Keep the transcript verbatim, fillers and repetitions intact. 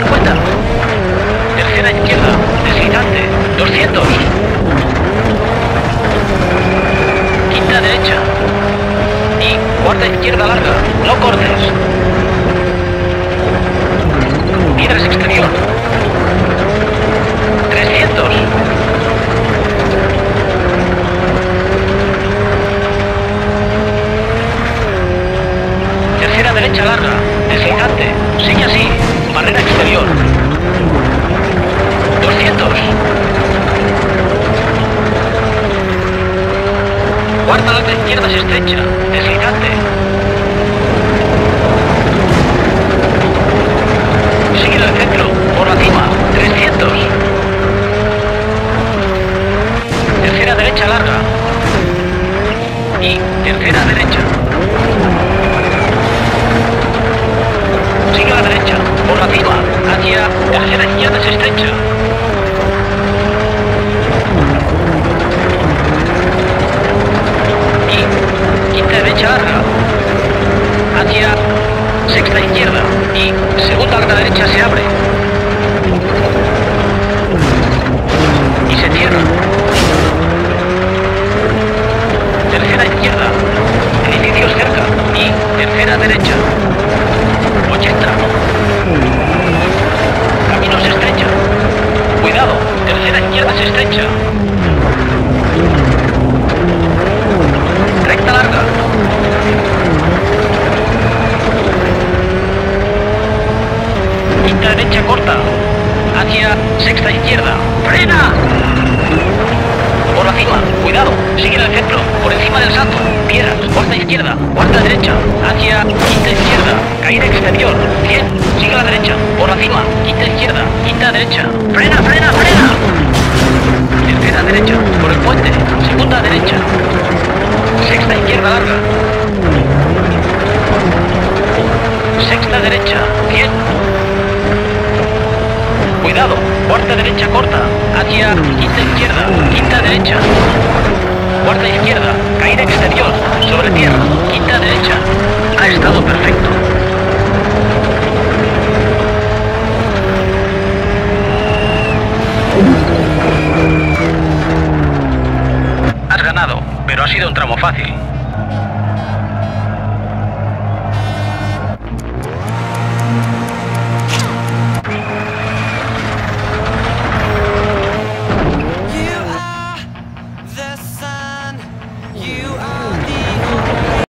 ciento cincuenta. Tercera izquierda, deslizante, doscientos. Quinta derecha. Y cuarta izquierda larga, no cortes. Piedras exterior. trescientos. Tercera derecha larga, deslizante, sigue así, barrera exterior. doscientos. Cuarta larga izquierda se estrecha, deslizante. Sigue el centro, por la cima, trescientos. Tercera derecha larga. Y tercera derecha. Sigue a la derecha, por la cima, hacia tercera izquierda se estrecha. Y quinta derecha larga. Hacia sexta izquierda. Y segunda larga derecha se abre. Y se cierra. Tercera izquierda. Edificios cerca. Y tercera derecha. ochenta. Camino se estrecha. Cuidado. Tercera izquierda se estrecha. Recta larga. Quinta derecha corta. Hacia sexta izquierda. ¡Frena! Por la cima. Cuidado. Sigue en el centro. Por encima del salto. Piedras. Cuarta izquierda. Cuarta derecha. Hacia quinta izquierda. Caída exterior. cien. Sigue a la derecha. Por la cima. Quinta izquierda. Quinta derecha. ¡Frena, frena, frena! Tercera derecha. Por el puente. Segunda derecha. Sexta izquierda larga. Sexta derecha. cien. Cuidado. Cuarta derecha corta. Hacia quinta izquierda. Quinta derecha. Cuarta izquierda. Caída exterior. Sobre tierra. Quinta derecha. Ha estado perfecto. Has ganado, pero ha sido un tramo fácil.